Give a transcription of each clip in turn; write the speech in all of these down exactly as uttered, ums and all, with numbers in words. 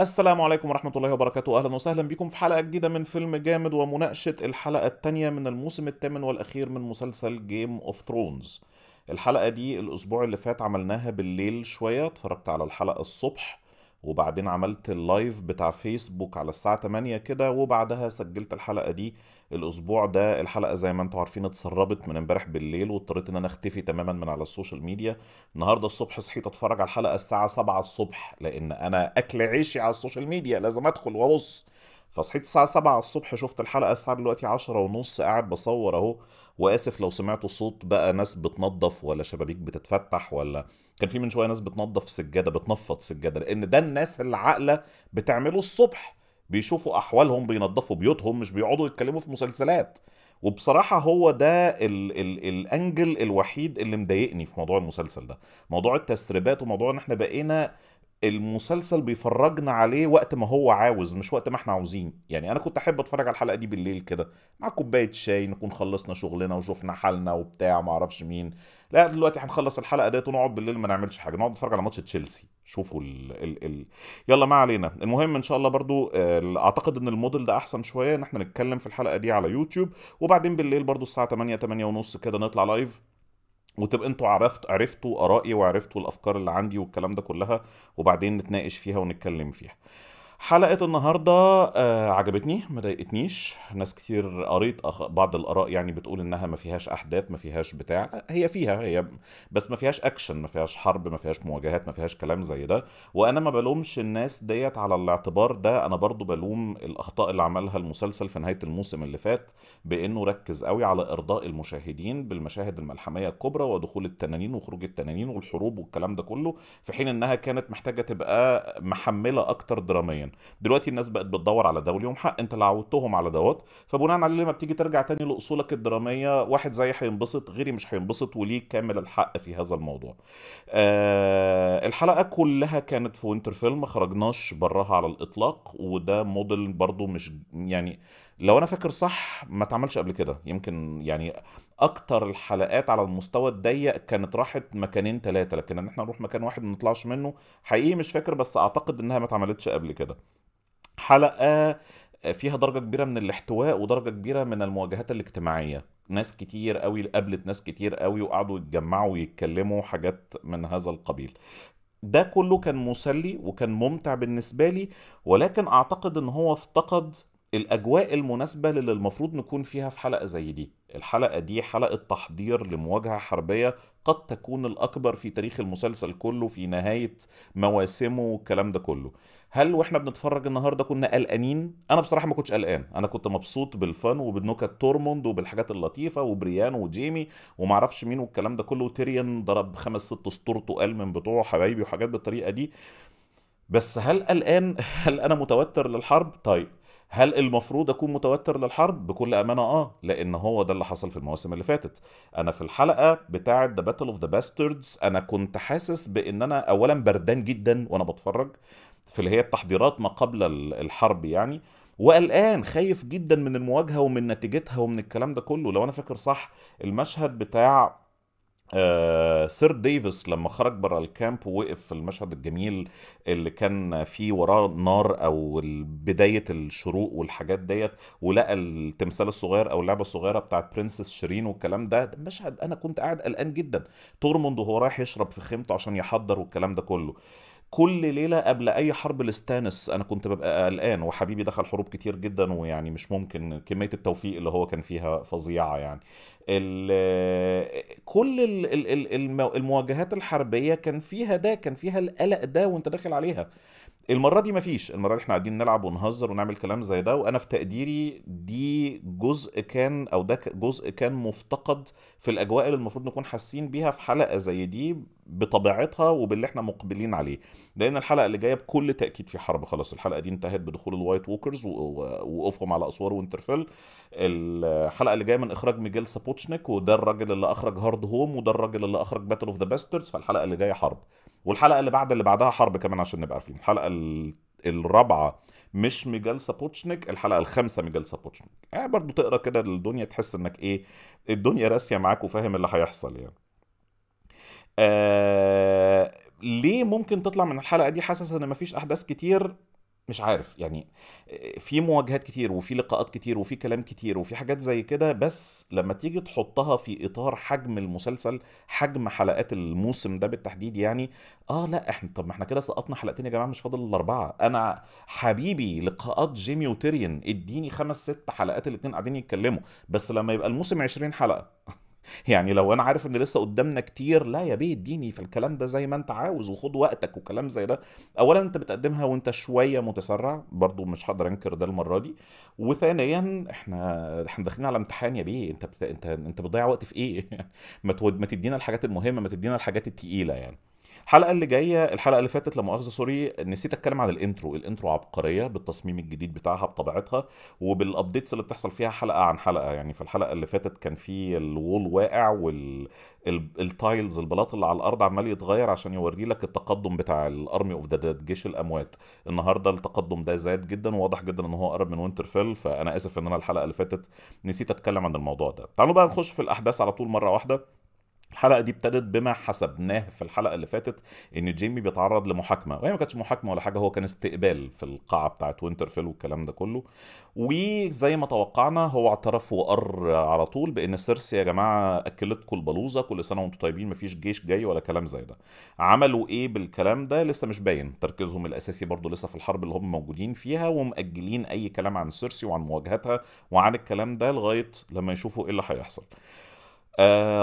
السلام عليكم ورحمة الله وبركاته، أهلا وسهلا بكم في حلقة جديدة من فيلم جامد ومناقشة الحلقة الثانية من الموسم الثامن والأخير من مسلسل جيم اوف ثرونز. الحلقة دي الأسبوع اللي فات عملناها بالليل شوية، اتفرجت على الحلقة الصبح وبعدين عملت اللايف بتاع فيسبوك على الساعة تمانية كده، وبعدها سجلت الحلقة دي الأسبوع ده. الحلقة زي ما انتوا عارفين اتسربت من امبارح بالليل واضطريت ان انا اختفي تماما من على السوشيال ميديا. النهاردة الصبح صحيت اتفرج على الحلقة الساعة سبعة الصبح، لان انا اكل عيشي على السوشيال ميديا، لازم ادخل وابص. فصحيت الساعة سبعة الصبح شفت الحلقة، الساعة دلوقتي عشرة ونص، قاعد بصور اهو. واسف لو سمعتوا صوت بقى ناس بتنظف ولا شبابيك بتتفتح، ولا كان في من شويه ناس بتنظف سجاده، بتنفض سجاده، لان ده الناس العاقله بتعمله الصبح، بيشوفوا احوالهم بينظفوا بيوتهم، مش بيقعدوا يتكلموا في مسلسلات. وبصراحه هو ده ال ال الانجل الوحيد اللي مضايقني في موضوع المسلسل ده، موضوع التسريبات وموضوع ان احنا بقينا المسلسل بيفرجنا عليه وقت ما هو عاوز، مش وقت ما احنا عاوزين. يعني انا كنت احب اتفرج على الحلقه دي بالليل كده مع كوبايه شاي، نكون خلصنا شغلنا وشوفنا حالنا وبتاع ما اعرفش مين. لا دلوقتي هنخلص الحلقه ديت ونقعد بالليل ما نعملش حاجه، نقعد نتفرج على ماتش تشيلسي. شوفوا ال ال ال يلا ما علينا. المهم ان شاء الله برضو اعتقد ان الموديل ده احسن شويه، ان احنا نتكلم في الحلقه دي على يوتيوب، وبعدين بالليل برضو الساعه تمانية تمانية ونص كده نطلع لايف، وتبقى انتوا عرفت عرفتوا ارائي وعرفتوا الافكار اللي عندي والكلام ده كلها، وبعدين نتناقش فيها ونتكلم فيها. حلقه النهارده آه عجبتني، ما ضايقتنيش. ناس كتير قريت بعض الاراء يعني بتقول انها ما فيهاش احداث، ما فيهاش بتاع، هي فيها هي بس ما فيهاش اكشن، ما فيهاش حرب، ما فيهاش مواجهات، ما فيهاش كلام زي ده. وانا ما بلومش الناس ديت على الاعتبار ده، انا برضو بلوم الاخطاء اللي عملها المسلسل في نهايه الموسم اللي فات، بانه ركز قوي على ارضاء المشاهدين بالمشاهد الملحميه الكبرى ودخول التنانين وخروج التنانين والحروب والكلام ده كله، في حين انها كانت محتاجه تبقى محمله اكتر دراميا. دلوقتي الناس بقت بتدور على ده، وليهم حق، انت اللي عودتهم على دوت، فبناء عليه لما بتيجي ترجع تاني لاصولك الدراميه، واحد زي هينبسط غيري مش هينبسط، وليه كامل الحق في هذا الموضوع. آه الحلقه كلها كانت في وينترفيل، ما خرجناش براها على الاطلاق، وده موديل برضو مش يعني لو انا فاكر صح ما اتعملش قبل كده. يمكن يعني اكتر الحلقات على المستوى الضيق كانت راحت مكانين ثلاثه، لكن ان احنا نروح مكان واحد ما نطلعش منه حقيقي مش فاكر، بس اعتقد انها ما اتعملتش قبل كده. حلقه فيها درجه كبيره من الاحتواء ودرجه كبيره من المواجهات الاجتماعيه، ناس كتير قوي قابلت ناس كتير قوي وقعدوا يتجمعوا ويتكلموا حاجات من هذا القبيل. ده كله كان مسلي وكان ممتع بالنسبه لي، ولكن اعتقد ان هو افتقد الاجواء المناسبه اللي المفروض نكون فيها في حلقه زي دي. الحلقه دي حلقه تحضير لمواجهه حربيه قد تكون الاكبر في تاريخ المسلسل كله في نهايه مواسمه والكلام ده كله. هل واحنا بنتفرج النهارده كنا قلقانين؟ انا بصراحه ما كنتش قلقان، انا كنت مبسوط بالفن وبالنكت تورموند وبالحاجات اللطيفه وبريان وجيمي وما اعرفش مين والكلام ده كله، وتيريون ضرب خمس ست اسطورته قال من بتوعه حبايبي وحاجات بالطريقه دي. بس هل قلقان؟ هل انا متوتر للحرب؟ طيب هل المفروض اكون متوتر للحرب؟ بكل امانه اه، لان هو ده اللي حصل في المواسم اللي فاتت. انا في الحلقه بتاعه ذا باتل اوف ذا باستردز انا كنت حاسس بان انا اولا بردان جدا وانا بتفرج في اللي هي التحضيرات ما قبل الحرب يعني، وقلقان خايف جدا من المواجهه ومن نتيجتها ومن الكلام ده كله. لو انا فاكر صح المشهد بتاع آه سير ديفيس لما خرج بره الكامب ووقف في المشهد الجميل اللي كان فيه وراه نار او بدايه الشروق والحاجات ديت، ولقى التمثال الصغير او اللعبه الصغيره بتاعت برنسس شيرين والكلام ده، ده مشهد انا كنت قاعد قلقان جدا. تورموند وهو رايح يشرب في خيمته عشان يحضر والكلام ده كله. كل ليله قبل اي حرب الاستانس انا كنت ببقى قلقان، وحبيبي دخل حروب كتير جدا، ويعني مش ممكن كميه التوفيق اللي هو كان فيها فظيعه يعني. كل المواجهات الحربيه كان فيها ده، كان فيها القلق ده وانت داخل عليها. المره دي مفيش، المره دي احنا قاعدين نلعب ونهزر ونعمل كلام زي ده، وانا في تقديري دي جزء كان او ده جزء كان مفتقد في الاجواء اللي المفروض نكون حاسين بيها في حلقه زي دي بطبيعتها وباللي احنا مقبلين عليه. لان الحلقه اللي جايه بكل تاكيد في حرب، خلاص الحلقه دي انتهت بدخول الوايت ووكرز ووقوفهم على اسوار وينترفيل. الحلقه اللي جايه من اخراج ميغيل سابوتشنيك، وده الراجل اللي اخرج هارد هوم، وده الراجل اللي اخرج باتل اوف ذا باستردز، فالحلقه اللي جايه حرب. والحلقه اللي بعد اللي بعدها حرب كمان عشان نبقى عارفين. الحلقه الرابعه مش ميغيل سابوتشنيك، الحلقه الخامسه ميغيل سابوتشنيك. يعني برضه تقرا كده الدنيا تحس انك ايه، الدنيا راسيه معاك وفاهم اللي هيحصل يعني. آه... ليه ممكن تطلع من الحلقه دي حاسس ان مفيش احداث كتير؟ مش عارف يعني، في مواجهات كتير وفي لقاءات كتير وفي كلام كتير وفي حاجات زي كده، بس لما تيجي تحطها في إطار حجم المسلسل، حجم حلقات الموسم ده بالتحديد يعني، اه لا احنا طب ما احنا كده سقطنا حلقتين يا جماعة، مش فاضل الاربعة. انا حبيبي لقاءات جيمي وتيريون اديني خمس ست حلقات الاتنين قاعدين يتكلموا، بس لما يبقى الموسم عشرين حلقة يعني لو انا عارف ان لسه قدامنا كتير، لا يا بيه اديني في الكلام ده زي ما انت عاوز وخد وقتك وكلام زي ده. اولا انت بتقدمها وانت شويه متسرع، برضو مش هقدر انكر ده المره دي، وثانيا احنا احنا داخلين على امتحان يا بيه، انت بت... انت انت بتضيع وقت في ايه؟ ما ما تدينا الحاجات المهمه، ما تدينا الحاجات التقيله يعني. الحلقه اللي جايه، الحلقه اللي فاتت لمؤاخذه سوري نسيت اتكلم عن الانترو. الانترو عبقريه بالتصميم الجديد بتاعها بطبيعتها وبالابديتس اللي بتحصل فيها حلقه عن حلقه يعني. في الحلقه اللي فاتت كان في الوول واقع والتايلز البلاط اللي على الارض عمال يتغير عشان يوري لك التقدم بتاع الارمي اوف ذا ديد، جيش الاموات. النهارده التقدم ده زاد جدا وواضح جدا ان هو قرب من وينترفيل، فانا اسف ان انا الحلقه اللي فاتت نسيت اتكلم عن الموضوع ده. تعالوا بقى نخش في الاحداث على طول مره واحده. الحلقه دي ابتدت بما حسبناه في الحلقه اللي فاتت، ان جيمي بيتعرض لمحاكمه، وهي ما كانتش محاكمه ولا حاجه، هو كان استقبال في القاعه بتاعت وينترفيل والكلام ده كله. وزي ما توقعنا هو اعترف وقر على طول بان سيرسي يا جماعه اكلتكم البلوزه، كل سنه وانتم طيبين، مفيش جيش جاي ولا كلام زي ده. عملوا ايه بالكلام ده لسه مش باين، تركيزهم الاساسي برضو لسه في الحرب اللي هم موجودين فيها، ومأجلين اي كلام عن سيرسي وعن مواجهتها وعن الكلام ده لغايه لما يشوفوا ايه اللي هيحصل.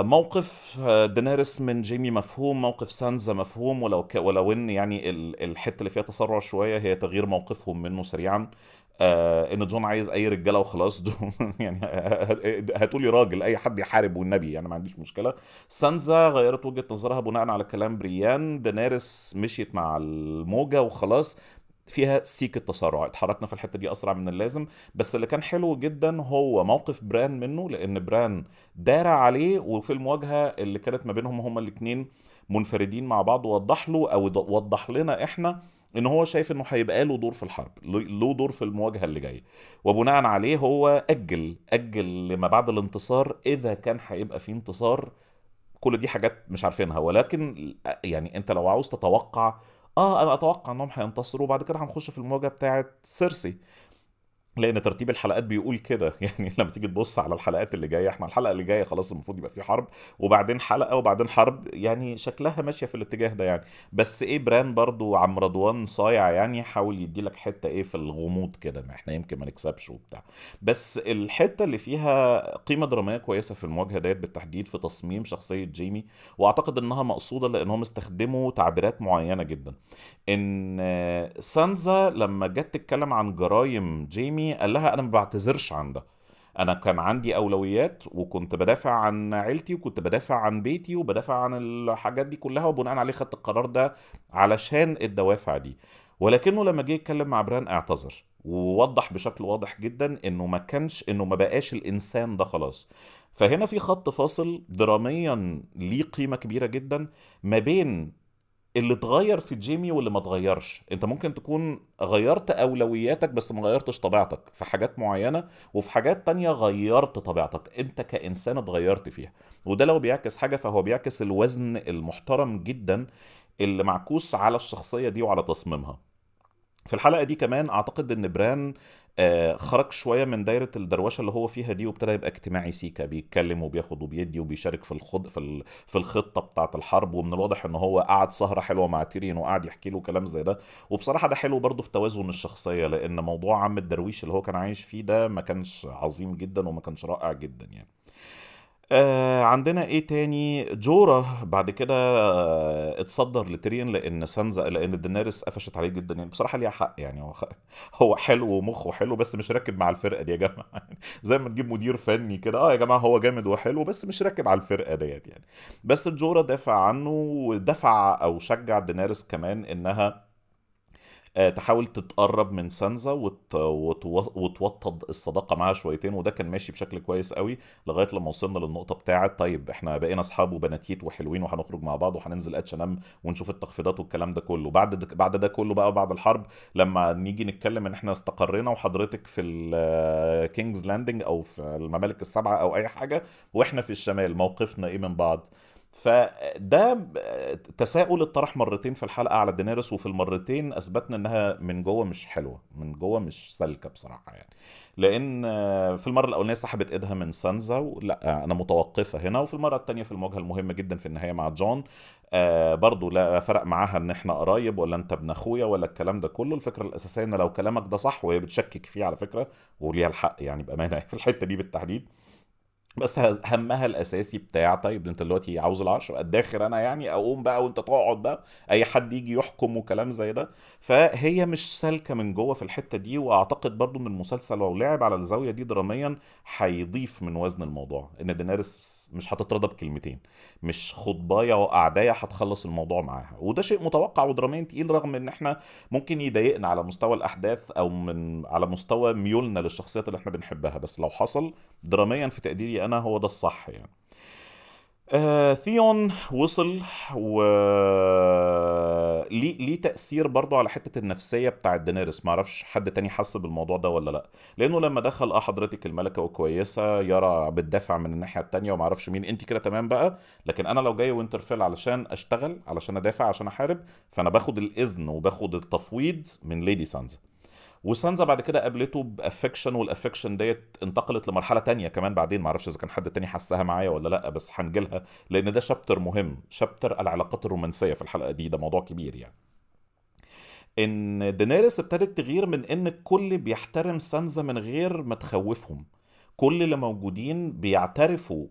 موقف دينيريس من جيمي مفهوم، موقف سانزا مفهوم، ولو ك... ولو ان يعني الحته اللي فيها تسرع شويه هي تغيير موقفهم منه سريعا. آه ان جون عايز اي رجاله وخلاص يعني هتقولي راجل اي حد يحارب والنبي يعني، ما عنديش مشكله. سانزا غيرت وجهه نظرها بناء على كلام بريان، دينيريس مشيت مع الموجه وخلاص، فيها سيك التسارع، اتحركنا في الحته دي اسرع من اللازم. بس اللي كان حلو جدا هو موقف بران منه، لان بران دار عليه، وفي المواجهه اللي كانت ما بينهم هما الاثنين منفردين مع بعض وضح له او وضح لنا احنا ان هو شايف انه هيبقى له دور في الحرب، له دور في المواجهه اللي جايه، وبناء عليه هو اجل اجل لما بعد الانتصار اذا كان هيبقى في انتصار. كل دي حاجات مش عارفينها، ولكن يعني انت لو عاوز تتوقع، اه انا اتوقع انهم هينتصروا وبعد كده هنخش في المواجهه بتاعه سيرسي، لان ترتيب الحلقات بيقول كده يعني. لما تيجي تبص على الحلقات اللي جايه، احنا الحلقه اللي جايه خلاص المفروض يبقى في حرب وبعدين حلقه وبعدين حرب، يعني شكلها ماشيه في الاتجاه ده يعني. بس ايه، بران برضو عم رضوان صايع يعني، حاول يدي لك حته ايه في الغموض كده، ما احنا يمكن ما نكسبش وبتاع. بس الحته اللي فيها قيمه دراميه كويسه في المواجهه ديت بالتحديد في تصميم شخصيه جيمي، واعتقد انها مقصوده لانهم استخدموا تعبيرات معينه جدا. ان سانزا لما جت تتكلم عن جرايم جيمي قال لها انا ما بعتذرش عن ده، انا كان عندي اولويات وكنت بدافع عن عيلتي وكنت بدافع عن بيتي وبدافع عن الحاجات دي كلها، وبناء عليه خدت القرار ده علشان الدوافع دي. ولكنه لما جه يتكلم مع بران اعتذر ووضح بشكل واضح جدا انه ما كانش انه ما بقاش الانسان ده خلاص. فهنا في خط فاصل دراميا ليه قيمه كبيره جدا ما بين اللي اتغير في جيمي واللي ما اتغيرش. انت ممكن تكون غيرت اولوياتك بس ما غيرتش طبيعتك في حاجات معينه، وفي حاجات تانية غيرت طبيعتك انت كانسان اتغيرت فيها. وده لو بيعكس حاجه فهو بيعكس الوزن المحترم جدا اللي معكوس على الشخصيه دي وعلى تصميمها. في الحلقه دي كمان اعتقد ان بران آه خرج شويه من دايره الدروشه اللي هو فيها دي، وابتدى يبقى اجتماعي سيكا، بيتكلم وبياخد وبيدي وبيشارك في الخد في, في الخطه بتاعه الحرب. ومن الواضح ان هو قعد سهره حلوه مع تيرين وقعد يحكي له كلام زي ده، وبصراحه ده حلو برضه في توازن الشخصيه، لان موضوع عم الدرويش اللي هو كان عايش فيه ده ما كانش عظيم جدا وما كانش رائع جدا يعني. آه عندنا ايه تاني، جورا بعد كده آه اتصدر لتيريون، لان سانزا لان دينيريس قفشت عليه جدا يعني. بصراحه ليها حق يعني، هو هو حلو ومخه حلو بس مش راكب مع الفرقه دي يا جماعه يعني. زي ما تجيب مدير فني كده، اه يا جماعه هو جامد وحلو بس مش راكب على الفرقه ديت يعني. بس جورا دافع عنه ودفع او شجع دينيريس كمان انها تحاول تتقرب من سانزا وت... وت... وتوطد الصداقه معها شويتين، وده كان ماشي بشكل كويس قوي لغايه لما وصلنا للنقطه بتاعه طيب احنا بقينا اصحاب وبناتيت وحلوين وهنخرج مع بعض وهننزل اتش ان ام ونشوف التخفيضات والكلام ده كله. بعد ده... بعد ده كله بقى، بعد الحرب لما نيجي نتكلم ان احنا استقرينا وحضرتك في الكينجز لاندنج او في الممالك السبعه او اي حاجه، واحنا في الشمال موقفنا ايه من بعض؟ فده تساؤل اتطرح مرتين في الحلقه على دينيريس، وفي المرتين اثبتنا انها من جوه مش حلوه، من جوه مش سالكه بصراحه يعني. لان في المره الاولانيه سحبت ايدها من سانزا ولا انا متوقفه هنا، وفي المره الثانيه في المواجهه المهمه جدا في النهايه مع جون آه برضو لا فرق معاها ان احنا قرايب ولا انت ابن اخويا ولا الكلام ده كله. الفكره الاساسيه ان لو كلامك ده صح، وهي بتشكك فيه على فكره وليها الحق يعني بامانه في الحته دي بالتحديد، بس همها الاساسي بتاع طيب انت دلوقتي عاوز العرش اداخر انا يعني اقوم بقى وانت تقعد بقى اي حد يجي يحكم وكلام زي ده، فهي مش سالكه من جوه في الحته دي. واعتقد برضو ان المسلسل لو لعب على الزاويه دي دراميا هيضيف من وزن الموضوع، ان دينيريس مش هتترضى بكلمتين، مش خطبايه وقعدايه هتخلص الموضوع معاها، وده شيء متوقع ودراميا تقيل، رغم ان احنا ممكن يضايقنا على مستوى الاحداث او من على مستوى ميولنا للشخصيات اللي احنا بنحبها، بس لو حصل دراميا في تقديري أنا هو ده الصح يعني. آه، ثيون وصل و ليه ليه تأثير برضو على حتة النفسية بتاع دينيريس، معرفش حد تاني حس بالموضوع ده ولا لأ، لأنه لما دخل أه حضرتك الملكة وكويسة، يارا بتدافع من الناحية التانية ومعرفش مين، أنت كده تمام بقى، لكن أنا لو جاي وينترفيل علشان أشتغل علشان أدافع علشان أحارب، فأنا باخد الإذن وباخد التفويض من ليدي سانزا. وسانزا بعد كده قابلته بافكشن، والافكشن ديت انتقلت لمرحله تانية كمان بعدين، معرفش اذا كان حد تاني حسها معايا ولا لا، بس هنجيلها لان ده شابتر مهم، شابتر العلاقات الرومانسيه في الحلقه دي، ده موضوع كبير يعني. ان دينيريس ابتدت تغير من ان الكل بيحترم سانزا من غير ما تخوفهم، كل اللي موجودين بيعترفوا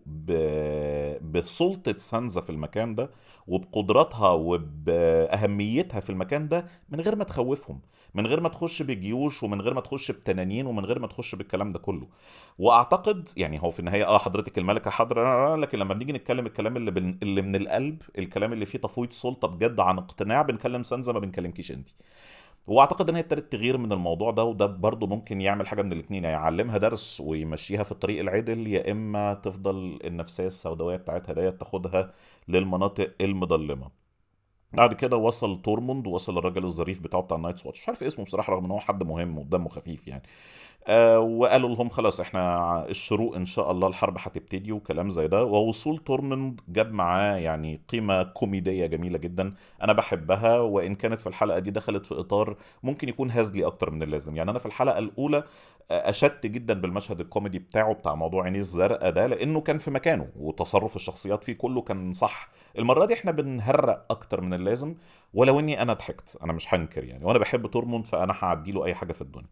بسلطة سانزا في المكان ده وبقدراتها وبأهميتها في المكان ده من غير ما تخوفهم، من غير ما تخش بجيوش ومن غير ما تخش بتنانين ومن غير ما تخش بالكلام ده كله. واعتقد يعني هو في النهاية اه حضرتك الملكة حاضرة، لكن لما بنيجي نتكلم الكلام اللي, اللي من القلب، الكلام اللي فيه تفويض سلطة بجد عن اقتناع، بنكلم سانزا ما بنكلمكيش انت. واعتقد ان هي ابتدت تغير من الموضوع ده، وده برضه ممكن يعمل حاجه من الاثنين، يعني يعلمها درس ويمشيها في الطريق العدل، يا اما تفضل النفسيه السوداويه بتاعتها ديت تاخدها للمناطق المظلمه. بعد كده وصل تورموند، وصل الراجل الظريف بتاعه بتاع النايتس واتش، مش عارف اسمه بصراحه رغم ان هو حد مهم ودمه خفيف يعني. آه وقالوا لهم خلاص احنا الشروق ان شاء الله الحرب هتبتدي وكلام زي ده. ووصول تورموند جاب معاه يعني قيمه كوميديه جميله جدا انا بحبها، وان كانت في الحلقه دي دخلت في اطار ممكن يكون هزلي اكتر من اللازم. يعني انا في الحلقه الاولى اشدت جدا بالمشهد الكوميدي بتاعه بتاع موضوع عينيه الزرقاء ده، لانه كان في مكانه وتصرف الشخصيات فيه كله كان صح. المره دي احنا بنهرق اكتر من اللازم، ولو اني انا ضحكت انا مش هنكر يعني، وانا بحب تورموند فانا هعدي له اي حاجه في الدنيا.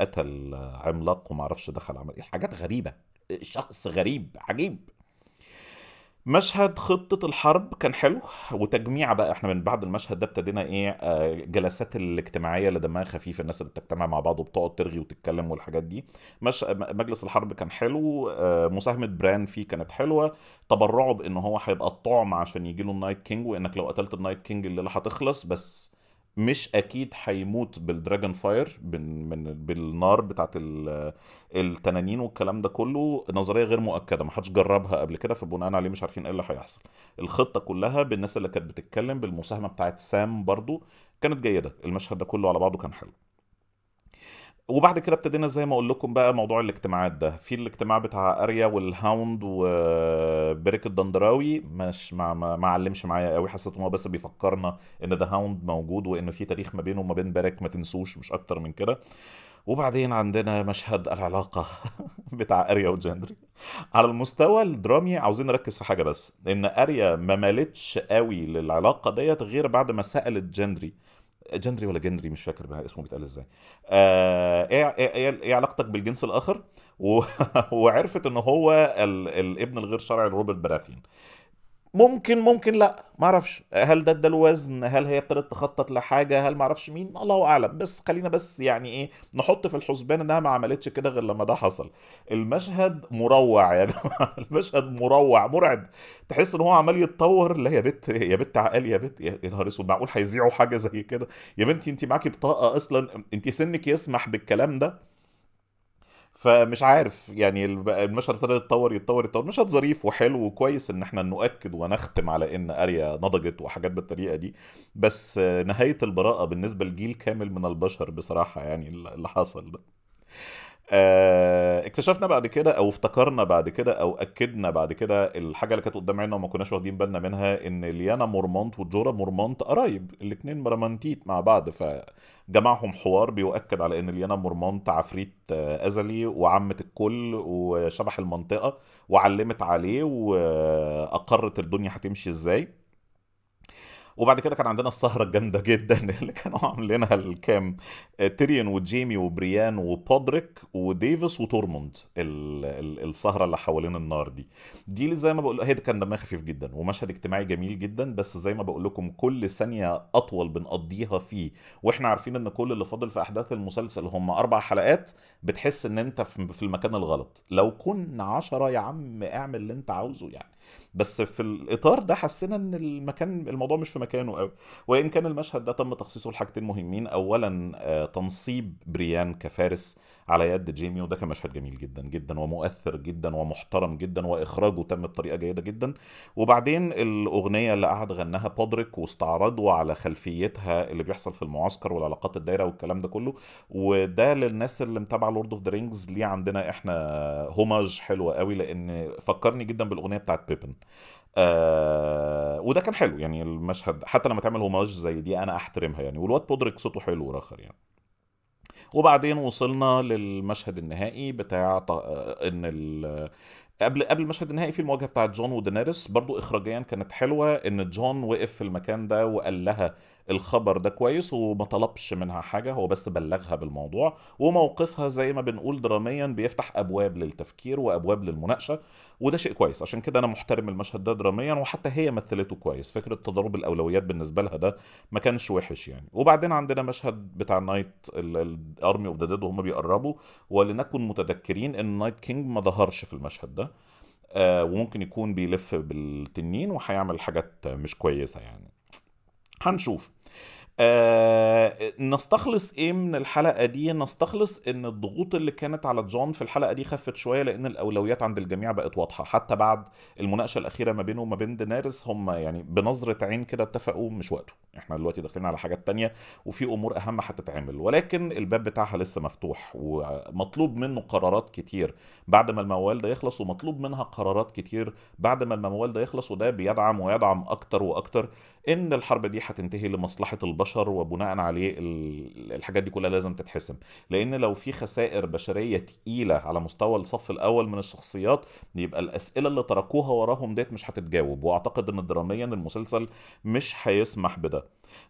قتل عملاق وما اعرفش دخل عمل ايه، حاجات غريبه، شخص غريب عجيب. مشهد خطه الحرب كان حلو وتجميع بقى، احنا من بعد المشهد ده ابتدينا ايه جلسات الاجتماعيه اللي دمها خفيف، الناس اللي بتجتمع مع بعض وبتقعد ترغي وتتكلم والحاجات دي. مش... مجلس الحرب كان حلو، مساهمه بران فيه كانت حلوه، تبرعه بان هو هيبقى الطعم عشان يجي له النايت كينج، وانك لو قتلت النايت كينج الليله هتخلص، بس مش اكيد هيموت بالدراجون فاير بالنار بتاعت التنانين والكلام ده كله، نظريه غير مؤكده ما حدش جربها قبل كده، فبناء عليه مش عارفين ايه اللي هيحصل. الخطه كلها بالناس اللي كانت بتتكلم، بالمساهمه بتاعت سام برضو كانت جيده. المشهد ده كله على بعضه كان حلو. وبعد كده ابتدينا زي ما اقول لكم بقى موضوع الاجتماعات ده، في الاجتماع بتاع اريا والهاوند وبريك الدندراوي، مش ما ما علمش معايا قوي، حسيت ان هو بس بيفكرنا ان ده هاوند موجود وان في تاريخ ما بينه وما بين بريك ما تنسوش، مش اكتر من كده. وبعدين عندنا مشهد العلاقه بتاع اريا وجندري. على المستوى الدرامي عاوزين نركز في حاجه بس، ان اريا ما مالتش قوي للعلاقه ديت غير بعد ما سالت جندري، جندري ولا جندري مش فاكر بقى اسمه بيتقال ازاي، آه ايه ايه ايه علاقتك بالجنس الاخر، وعرفت ان هو ال الابن الغير شرعي لروبرت براثيون. ممكن ممكن لا ما اعرفش، هل ده ده الوزن، هل هي ابتدت تخطط لحاجه، هل ما اعرفش مين، الله اعلم، بس خلينا بس يعني ايه نحط في الحسبان انها ما عملتش كده غير لما ده حصل. المشهد مروع يا جماعه، المشهد مروع مرعب، تحس ان هو عمال يتطور، لا يا بت يا بت عقل يا بت، يا نهار اسود معقول هيذيعوا حاجه زي كده يا بنتي، انت معاكي بطاقه اصلا، انت سنك يسمح بالكلام ده. فمش عارف يعني المشهد ابتدى يتطور يتطور يتطور، مشهد ظريف وحلو وكويس ان احنا نؤكد ونختم على ان اريا نضجت وحاجات بالطريقه دي، بس نهايه البراءه بالنسبه لجيل كامل من البشر بصراحه يعني اللي حصل ده. اكتشفنا بعد كده او افتكرنا بعد كده او اكدنا بعد كده الحاجه اللي كانت قدام عيننا وما كناش واخدين بالنا منها، ان ليانا مورمونت وجورا مورمونت قرايب، الاثنين مرمنتيت مع بعض، فجمعهم حوار بيؤكد على ان ليانا مورمونت عفريت ازلي وعمه الكل وشبح المنطقه وعلمت عليه واقرت الدنيا هتمشي ازاي. وبعد كده كان عندنا السهرة الجامدة جدا اللي كانوا عاملينها الكام تيريون وجيمي وبريان وبودريك وديفيس وتورموند، السهرة اللي حوالين النار دي دي اللي زي ما بقول هي كان دمها خفيف جدا ومشهد اجتماعي جميل جدا، بس زي ما بقول لكم كل ثانية أطول بنقضيها فيه واحنا عارفين ان كل اللي فاضل في أحداث المسلسل هم أربع حلقات بتحس ان انت في المكان الغلط. لو كنا عشرة يا عم اعمل اللي انت عاوزه يعني، بس في الإطار ده حسينا ان المكان الموضوع مش في مكانه قوي. وان كان المشهد ده تم تخصيصه لحاجتين مهمين، اولا آه تنصيب بريان كفارس على يد جيمي، وده كان مشهد جميل جدا جدا ومؤثر جدا ومحترم جدا واخراجه تم بطريقه جيده جدا. وبعدين الاغنيه اللي قعد غناها بودريك واستعرضوا على خلفيتها اللي بيحصل في المعسكر والعلاقات الدايره والكلام ده كله، وده للناس اللي متابعه لورد اوف ذا رينجز ليه عندنا احنا هوماج حلوه قوي، لان فكرني جدا بالاغنيه بتاعت بيبن. آه وده كان حلو يعني المشهد، حتى لما تعمل هوماج زي دي انا احترمها يعني، والواد بودريك صوته حلو ورخر يعني. وبعدين وصلنا للمشهد النهائي بتاع ط... ان ال... قبل قبل المشهد النهائي في المواجهه بتاعت جون ودينيريس، برضو اخراجيا كانت حلوه ان جون وقف في المكان ده وقال لها الخبر ده كويس وما طلبش منها حاجه، هو بس بلغها بالموضوع، وموقفها زي ما بنقول دراميا بيفتح ابواب للتفكير وابواب للمناقشه، وده شيء كويس. عشان كده انا محترم المشهد ده دراميا، وحتى هي مثلته كويس، فكره تضارب الاولويات بالنسبه لها ده ما كانش وحش يعني. وبعدين عندنا مشهد بتاع نايت الارمي اوف ذا ديد وهم بيقربوا، ولنكن متذكرين ان نايت كينج ما ظهرش في المشهد ده، آه وممكن يكون بيلف بالتنين وهيعمل حاجات مش كويسه يعني، هنشوف. آه نستخلص ايه من الحلقه دي؟ نستخلص ان الضغوط اللي كانت على جون في الحلقه دي خفت شويه، لان الاولويات عند الجميع بقت واضحه، حتى بعد المناقشه الاخيره ما بينه وما بين دينيريس هم يعني بنظره عين كده اتفقوا مش وقته، احنا دلوقتي داخلين على حاجات تانية وفي امور اهم هتتعمل، ولكن الباب بتاعها لسه مفتوح ومطلوب منه قرارات كتير بعد ما الموال ده يخلص، ومطلوب منها قرارات كتير بعد ما الموال ده يخلص، وده بيدعم ويدعم اكتر واكتر ان الحرب دي هتنتهي لمصلحه البشر، وبناء عليه الحاجات دي كلها لازم تتحسم، لان لو في خسائر بشريه تقيله على مستوى الصف الاول من الشخصيات يبقى الاسئله اللي تركوها وراهم ديت مش هتتجاوب، واعتقد ان دراميا المسلسل مش هيسمح بده.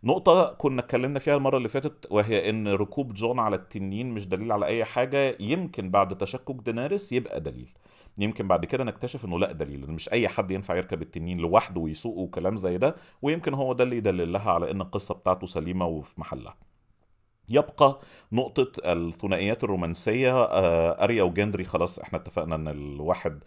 نقطه كنا اتكلمنا فيها المره اللي فاتت، وهي ان ركوب جون على التنين مش دليل على اي حاجه، يمكن بعد تشكك دينيريس يبقى دليل، يمكن بعد كده نكتشف انه لا دليل، مش اي حد ينفع يركب التنين لوحده ويسوقه وكلام زي ده، ويمكن هو ده اللي يدلل لها على ان القصه بتاعته سليمه وفي محلها. يبقى نقطة الثنائيات الرومانسية، أريا وجندري خلاص احنا اتفقنا ان الواحد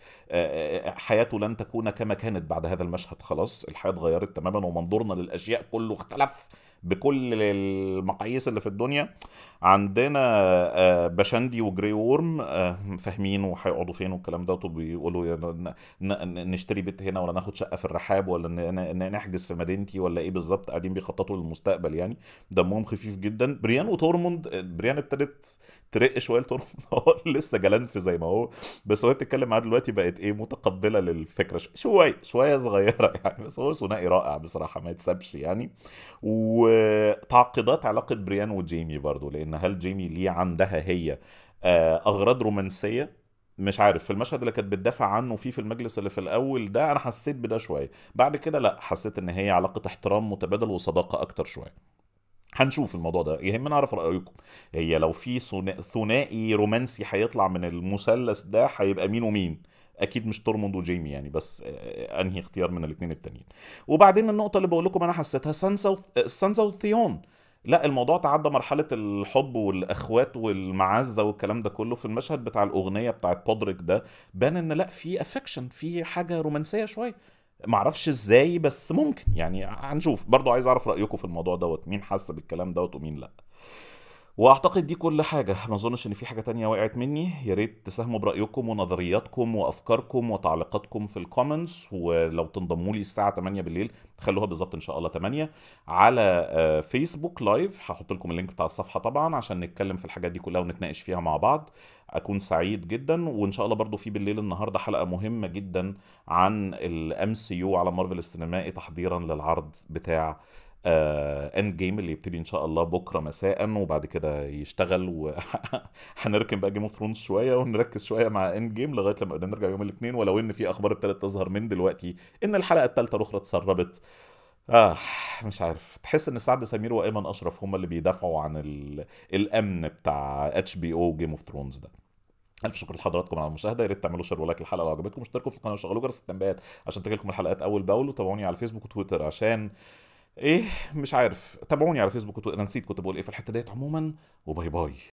حياته لن تكون كما كانت بعد هذا المشهد، خلاص الحياة اتغيرت تماما ومنظورنا للأشياء كله اختلف بكل المقاييس اللي في الدنيا. عندنا باشندي وجري وورم فاهمين وهيقعدوا فين والكلام ده، وبيقولوا نشتري بيت هنا ولا ناخد شقه في الرحاب ولا نحجز في مدينتي ولا ايه بالظبط، قاعدين بيخططوا للمستقبل يعني، دمهم خفيف جدا. بريان وتورموند، بريان ابتدت ترق شويه لتورموند هو لسه جلنف زي ما هو، بس هو بتتكلم معاه دلوقتي بقت ايه متقبله للفكره شويه شويه صغيره يعني، بس هو ثنائي رائع بصراحه ما يتسابش يعني. و تعقيدات علاقة بريان وجيمي برضو، لأن هل جيمي ليه عندها هي أغراض رومانسية؟ مش عارف، في المشهد اللي كانت بتدافع عنه فيه في المجلس اللي في الأول ده أنا حسيت بده شوية، بعد كده لأ حسيت إن هي علاقة احترام متبادل وصداقة أكتر شوية. هنشوف الموضوع ده، يهمنا اعرف رايكم، هي لو في ثنائي رومانسي هيطلع من المثلث ده هيبقى مين ومين؟ اكيد مش تورموند وجيمي يعني، بس انهي اختيار من الاثنين التانيين. وبعدين النقطه اللي بقول لكم انا حسيتها سانسا سانسا وثيون، لا الموضوع تعدى مرحله الحب والاخوات والمعزه والكلام ده كله. في المشهد بتاع الاغنيه بتاعت بودريك ده بان ان لا في افكشن، في حاجه رومانسيه شويه، معرفش ازاي بس ممكن يعني، هنشوف برضو، عايز اعرف رايكم في الموضوع دوت، مين حس بالكلام دوت ومين لا. واعتقد دي كل حاجه، ما اظنش ان في حاجه تانية وقعت مني. يا ريت تساهموا برايكم ونظرياتكم وافكاركم وتعليقاتكم في الكومنتس، ولو تنضموا لي الساعه تمانية بالليل، خلوها بالظبط ان شاء الله تمانية على فيسبوك لايف. هحط لكم اللينك بتاع الصفحه طبعا عشان نتكلم في الحاجات دي كلها ونتناقش فيها مع بعض. اكون سعيد جدا، وان شاء الله برضو في بالليل النهارده حلقه مهمه جدا عن الام سي يو على مارفل السينمائي تحضيرا للعرض بتاع اند جيم اللي يبتدي ان شاء الله بكره مساء، وبعد كده يشتغل وهنركن بقى جيم اوف ثرونز شويه ونركز شويه مع اند جيم لغايه لما نرجع يوم الاثنين. ولو ان في اخبار الثالث تظهر من دلوقتي ان الحلقه الثالثه الاخرى اتسربت، اه مش عارف، تحس ان سعد سمير وايمن اشرف هم اللي بيدافعوا عن الامن بتاع اتش بي او جيم اوف ثرونز ده. الف شكر لحضراتكم على المشاهده، يا ريت تعملوا شير ولايك للحلقه لو عجبتكم، اشتركوا في القناه وشغلوا جرس التنبيهات عشان تجيلكم الحلقات اول باول، وتابعوني على فيسبوك وتويتر عشان ايه مش عارف، تابعوني على فيسبوك وتويتر، انا نسيت كنت بقول ايه في الحته ديت. عموما وباي باي.